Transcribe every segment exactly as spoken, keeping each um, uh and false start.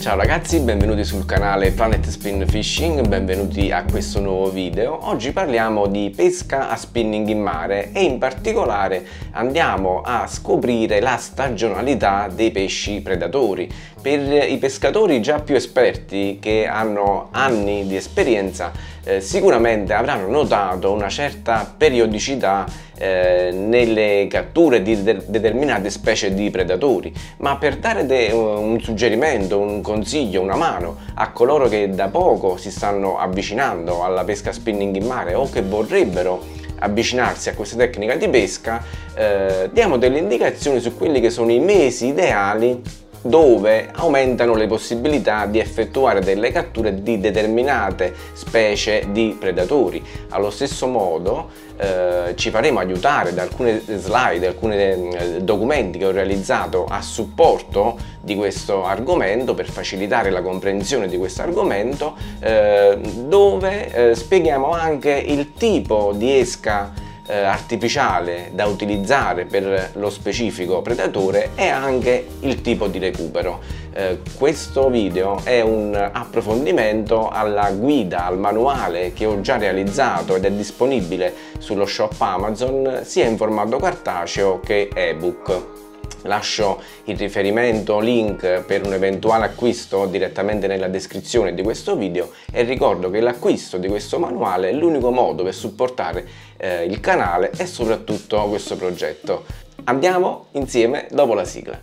Ciao ragazzi, benvenuti sul canale PlanetSpin Fishing, benvenuti a questo nuovo video. Oggi parliamo di pesca a spinning in mare e in particolare andiamo a scoprire la stagionalità dei pesci predatori. Per i pescatori già più esperti che hanno anni di esperienza eh, sicuramente avranno notato una certa periodicità eh, nelle catture di de- determinate specie di predatori, ma per dare un suggerimento, un consiglio, una mano a coloro che da poco si stanno avvicinando alla pesca spinning in mare o che vorrebbero avvicinarsi a questa tecnica di pesca, eh, diamo delle indicazioni su quelli che sono i mesi ideali dove aumentano le possibilità di effettuare delle catture di determinate specie di predatori. Allo stesso modo eh, ci faremo aiutare da alcune slide, alcuni eh, documenti che ho realizzato a supporto di questo argomento per facilitare la comprensione di questo argomento, eh, dove eh, spieghiamo anche il tipo di esca artificiale da utilizzare per lo specifico predatore e anche il tipo di recupero. Eh, questo video è un approfondimento alla guida, al manuale che ho già realizzato ed è disponibile sullo shop Amazon sia in formato cartaceo che ebook. Lascio il riferimento link per un eventuale acquisto direttamente nella descrizione di questo video e ricordo che l'acquisto di questo manuale è l'unico modo per supportare eh, il canale e soprattutto questo progetto. Andiamo insieme dopo la sigla.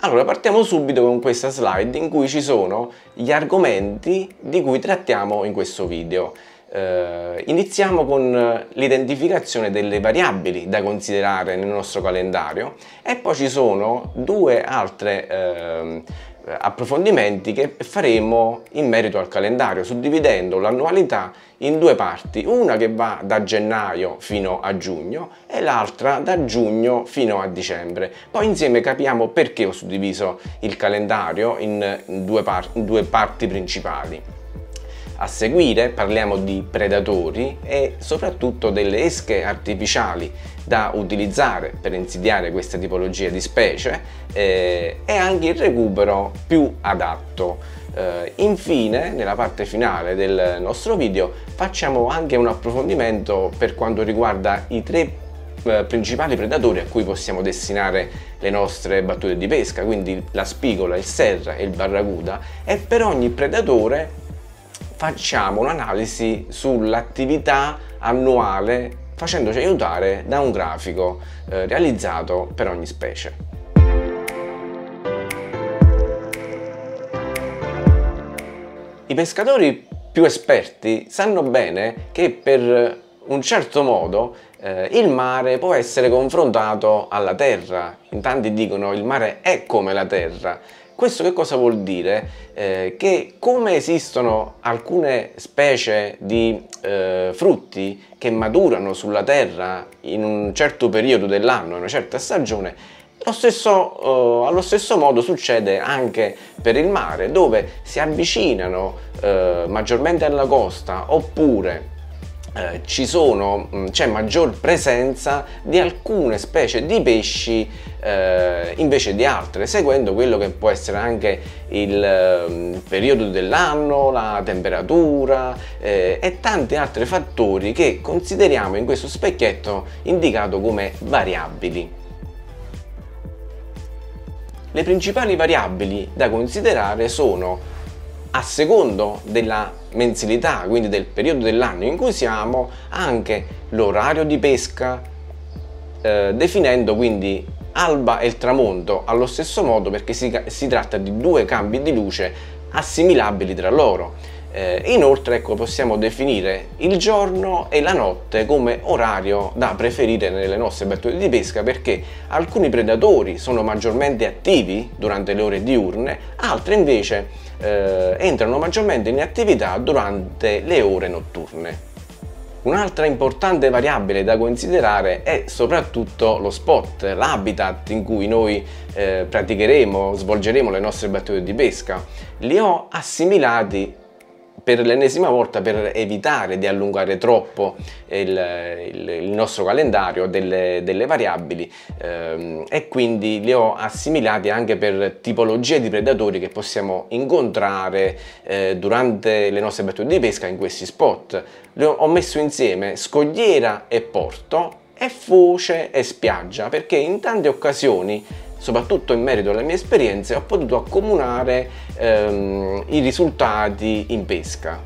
Allora, partiamo subito con questa slide in cui ci sono gli argomenti di cui trattiamo in questo video. Eh, iniziamo con l'identificazione delle variabili da considerare nel nostro calendario e poi ci sono due altre eh, approfondimenti che faremo in merito al calendario, suddividendo l'annualità in due parti, una che va da gennaio fino a giugno e l'altra da giugno fino a dicembre. Poi insieme capiamo perché ho suddiviso il calendario in due, par- in due parti principali. A seguire parliamo di predatori e soprattutto delle esche artificiali da utilizzare per insidiare questa tipologia di specie eh, e anche il recupero più adatto. Eh, infine, nella parte finale del nostro video, facciamo anche un approfondimento per quanto riguarda i tre principali predatori a cui possiamo destinare le nostre battute di pesca, quindi la spigola, il serra e il barracuda, e per ogni predatore facciamo un'analisi sull'attività annuale facendoci aiutare da un grafico eh, realizzato per ogni specie. I pescatori più esperti sanno bene che per un certo modo eh, il mare può essere confrontato alla terra. In tanti dicono il mare è come la terra. Questo che cosa vuol dire? Eh, che come esistono alcune specie di eh, frutti che maturano sulla terra in un certo periodo dell'anno, in una certa stagione, lo stesso, eh, allo stesso modo succede anche per il mare, dove si avvicinano eh, maggiormente alla costa oppure Eh, ci sono, c'è maggior presenza di alcune specie di pesci eh, invece di altre, seguendo quello che può essere anche il eh, periodo dell'anno, la temperatura eh, e tanti altri fattori che consideriamo in questo specchietto indicato come variabili. Le principali variabili da considerare sono, a secondo della mensilità, quindi del periodo dell'anno in cui siamo, anche l'orario di pesca, eh, definendo quindi alba e il tramonto allo stesso modo, perché si, si tratta di due cambi di luce assimilabili tra loro. Eh, inoltre, ecco, possiamo definire il giorno e la notte come orario da preferire nelle nostre battute di pesca, perché alcuni predatori sono maggiormente attivi durante le ore diurne, altri invece Eh, entrano maggiormente in attività durante le ore notturne. Un'altra importante variabile da considerare è soprattutto lo spot, l'habitat in cui noi eh, praticheremo, svolgeremo le nostre battute di pesca. Li ho assimilati per l'ennesima volta per evitare di allungare troppo il, il, il nostro calendario delle, delle variabili ehm, e quindi li ho assimilati anche per tipologie di predatori che possiamo incontrare eh, durante le nostre battute di pesca in questi spot. Li ho, ho messo insieme scogliera e porto e foce e spiaggia, perché in tante occasioni, soprattutto in merito alle mie esperienze, ho potuto accomunare ehm, i risultati in pesca.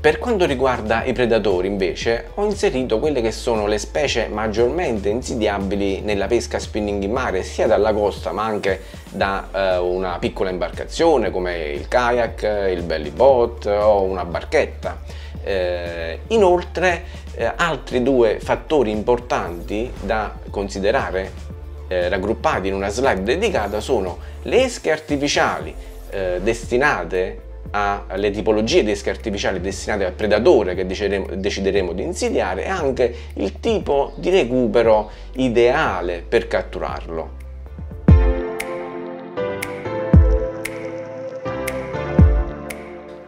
Per quanto riguarda i predatori invece, ho inserito quelle che sono le specie maggiormente insidiabili nella pesca spinning in mare, sia dalla costa ma anche da eh, una piccola imbarcazione come il kayak, il belly boat o una barchetta. Eh, inoltre eh, altri due fattori importanti da considerare raggruppati in una slide dedicata sono le esche artificiali eh, destinate a, alle tipologie di esche artificiali destinate al predatore che decideremo, decideremo di insidiare, e anche il tipo di recupero ideale per catturarlo.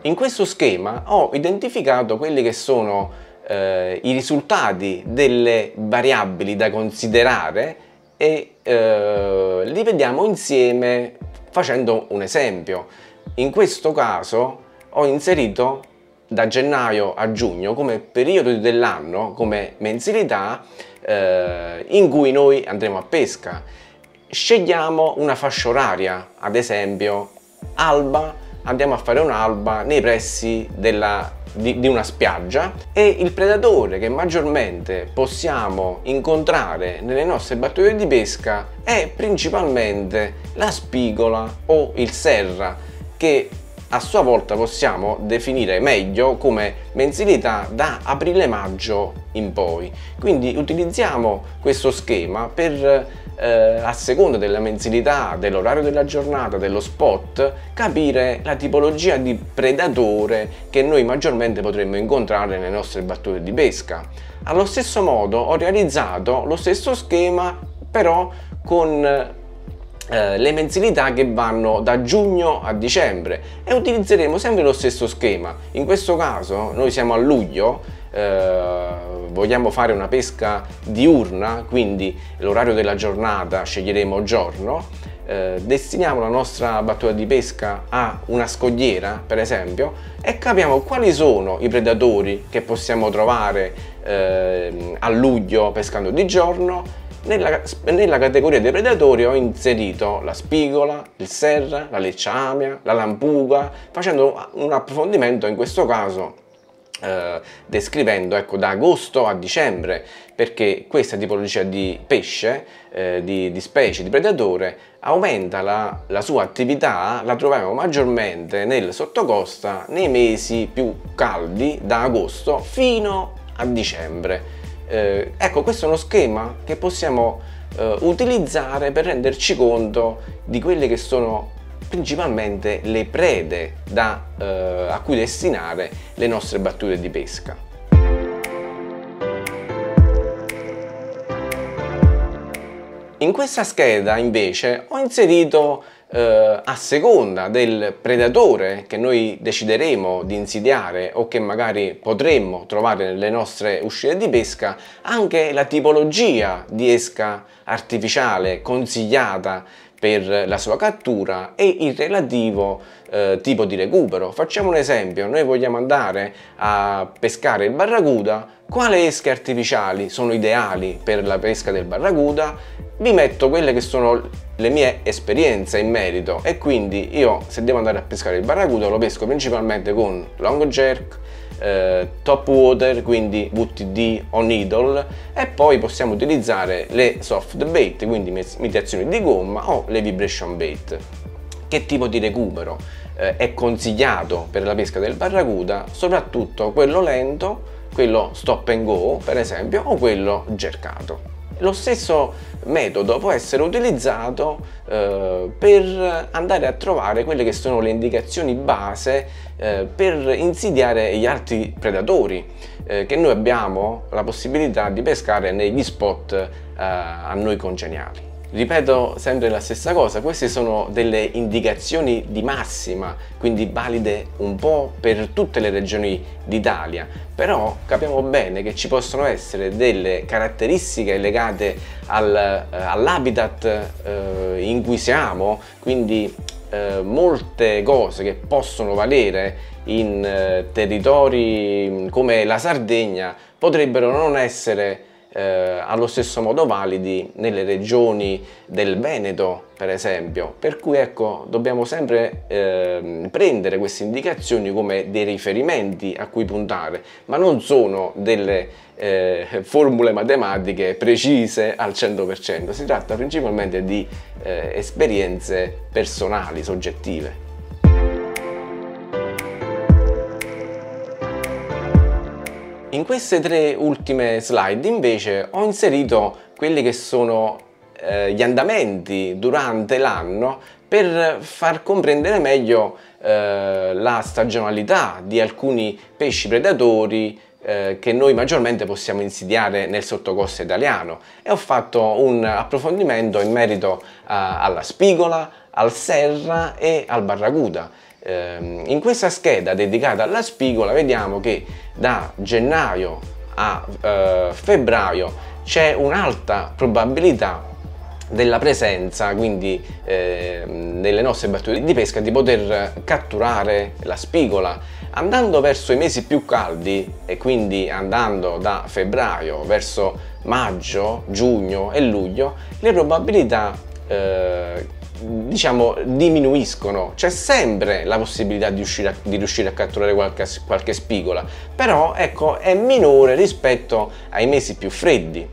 In questo schema ho identificato quelli che sono eh, i risultati delle variabili da considerare e eh, li vediamo insieme facendo un esempio. In questo caso ho inserito da gennaio a giugno come periodo dell'anno, come mensilità eh, in cui noi andremo a pesca. Scegliamo una fascia oraria, ad esempio alba, andiamo a fare un'alba nei pressi della Di, di una spiaggia, e il predatore che maggiormente possiamo incontrare nelle nostre battute di pesca è principalmente la spigola o il serra, che a sua volta possiamo definire meglio come mensilità da aprile-maggio in poi. Quindi utilizziamo questo schema per eh, a seconda della mensilità, dell'orario della giornata, dello spot, capire la tipologia di predatore che noi maggiormente potremmo incontrare nelle nostre battute di pesca. Allo stesso modo ho realizzato lo stesso schema però con Eh, le mensilità che vanno da giugno a dicembre, e utilizzeremo sempre lo stesso schema. In questo caso noi siamo a luglio, eh, vogliamo fare una pesca diurna, quindi l'orario della giornata sceglieremo giorno, eh, destiniamo la nostra battuta di pesca a una scogliera per esempio e capiamo quali sono i predatori che possiamo trovare eh, a luglio pescando di giorno. Nella, nella categoria dei predatori ho inserito la spigola, il serra, la leccia amia, la lampuga, facendo un approfondimento in questo caso eh, descrivendo, ecco, da agosto a dicembre, perché questa tipologia di pesce, eh, di, di specie, di predatore, aumenta la, la sua attività, la troviamo maggiormente nel sottocosta nei mesi più caldi, da agosto fino a dicembre. Eh, ecco, questo è uno schema che possiamo eh, utilizzare per renderci conto di quelle che sono principalmente le prede da, eh, a cui destinare le nostre battute di pesca. In questa scheda invece ho inserito eh, a seconda del predatore che noi decideremo di insidiare o che magari potremmo trovare nelle nostre uscite di pesca, anche la tipologia di esca artificiale consigliata per la sua cattura e il relativo eh, tipo di recupero. Facciamo un esempio: noi vogliamo andare a pescare il barracuda, quali esche artificiali sono ideali per la pesca del barracuda? Vi metto quelle che sono le mie esperienze in merito, e quindi io, se devo andare a pescare il barracuda, lo pesco principalmente con long jerk, eh, top water, quindi W T D o needle, e poi possiamo utilizzare le soft bait, quindi imitazioni di gomma, o le vibration bait. Che tipo di recupero eh, è consigliato per la pesca del barracuda? Soprattutto quello lento, quello stop and go per esempio, o quello jerkato. Lo stesso metodo può essere utilizzato eh, per andare a trovare quelle che sono le indicazioni base eh, per insidiare gli altri predatori eh, che noi abbiamo la possibilità di pescare negli spot eh, a noi congeniali. Ripeto sempre la stessa cosa, queste sono delle indicazioni di massima, quindi valide un po' per tutte le regioni d'Italia, però capiamo bene che ci possono essere delle caratteristiche legate al, all'habitat eh, in cui siamo, quindi eh, molte cose che possono valere in eh, territori come la Sardegna potrebbero non essere Eh, allo stesso modo validi nelle regioni del Veneto, per esempio, per cui ecco dobbiamo sempre eh, prendere queste indicazioni come dei riferimenti a cui puntare, ma non sono delle eh, formule matematiche precise al cento per cento, si tratta principalmente di eh, esperienze personali, soggettive. In queste tre ultime slide invece ho inserito quelli che sono eh, gli andamenti durante l'anno per far comprendere meglio eh, la stagionalità di alcuni pesci predatori eh, che noi maggiormente possiamo insidiare nel sottocosto italiano, e ho fatto un approfondimento in merito eh, alla spigola, al serra e al barracuda. In questa scheda dedicata alla spigola vediamo che da gennaio a eh, febbraio c'è un'alta probabilità della presenza, quindi eh, nelle nostre battute di pesca, di poter catturare la spigola. Andando verso i mesi più caldi, e quindi andando da febbraio verso maggio, giugno e luglio, le probabilità eh, diciamo diminuiscono, c'è sempre la possibilità di riuscire a, di riuscire a catturare qualche, qualche spigola, però ecco è minore rispetto ai mesi più freddi.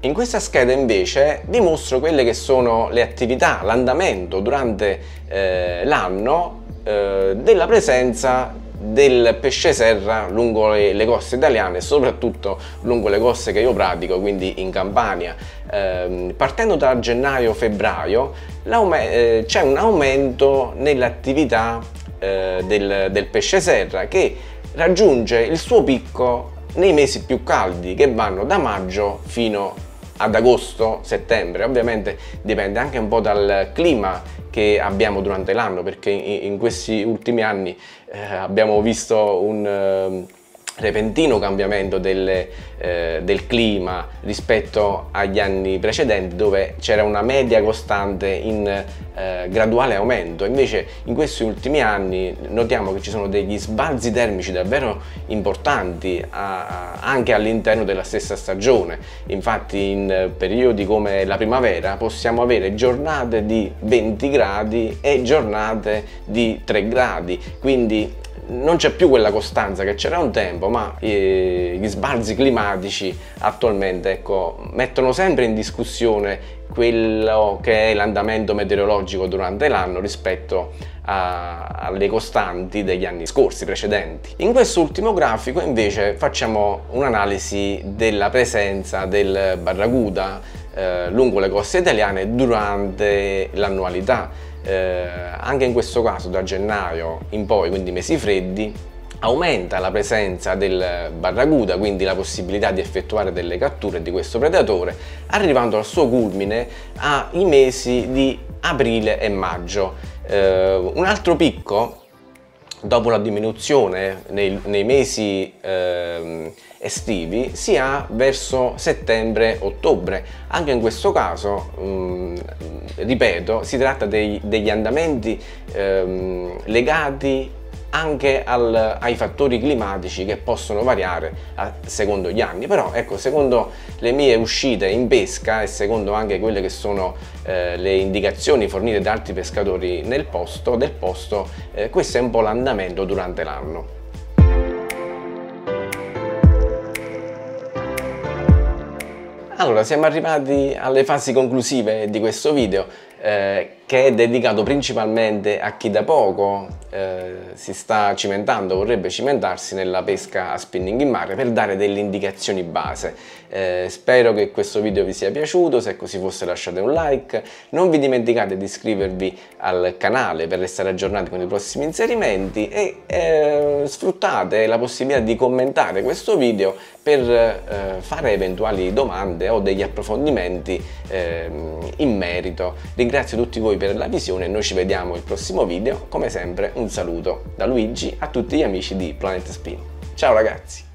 In questa scheda invece dimostro quelle che sono le attività, l'andamento durante eh, l'anno eh, della presenza del pesce serra lungo le, le coste italiane, soprattutto lungo le coste che io pratico, quindi in Campania. Eh, partendo da gennaio-febbraio eh, c'è un aumento nell'attività eh, del, del pesce serra, che raggiunge il suo picco nei mesi più caldi, che vanno da maggio fino ad agosto-settembre. Ovviamente dipende anche un po' dal clima che abbiamo durante l'anno, perché in questi ultimi anni eh, abbiamo visto un eh, repentino cambiamento delle, eh, del clima rispetto agli anni precedenti, dove c'era una media costante in eh, graduale aumento. Invece in questi ultimi anni notiamo che ci sono degli sbalzi termici davvero importanti a, a, anche all'interno della stessa stagione. Infatti in periodi come la primavera possiamo avere giornate di venti gradi e giornate di tre gradi, quindi non c'è più quella costanza che c'era un tempo, ma eh, gli sbalzi climatici attualmente ecco, mettono sempre in discussione quello che è l'andamento meteorologico durante l'anno rispetto a, alle costanti degli anni scorsi, precedenti. In quest'ultimo grafico invece facciamo un'analisi della presenza del barracuda eh, lungo le coste italiane durante l'annualità. Eh, anche in questo caso da gennaio in poi, quindi mesi freddi, aumenta la presenza del barracuda, quindi la possibilità di effettuare delle catture di questo predatore, arrivando al suo culmine ai mesi di aprile e maggio. Eh, un altro picco dopo la diminuzione nei, nei mesi eh, estivi si ha verso settembre-ottobre. Anche in questo caso mh, ripeto, si tratta dei, degli andamenti eh, legati anche al, ai fattori climatici che possono variare a, secondo gli anni, però ecco secondo le mie uscite in pesca e secondo anche quelle che sono eh, le indicazioni fornite da altri pescatori nel posto, del posto eh, questo è un po' l'andamento durante l'anno. Allora, siamo arrivati alle fasi conclusive di questo video eh, che è dedicato principalmente a chi da poco eh, si sta cimentando, vorrebbe cimentarsi nella pesca a spinning in mare, per dare delle indicazioni base. Eh, spero che questo video vi sia piaciuto, se così fosse lasciate un like, non vi dimenticate di iscrivervi al canale per restare aggiornati con i prossimi inserimenti e eh, sfruttate la possibilità di commentare questo video per eh, fare eventuali domande o degli approfondimenti eh, in merito. Ringrazio tutti voi per la visione e noi ci vediamo al prossimo video. Come sempre un saluto da Luigi a tutti gli amici di PlanetSpin. Ciao ragazzi!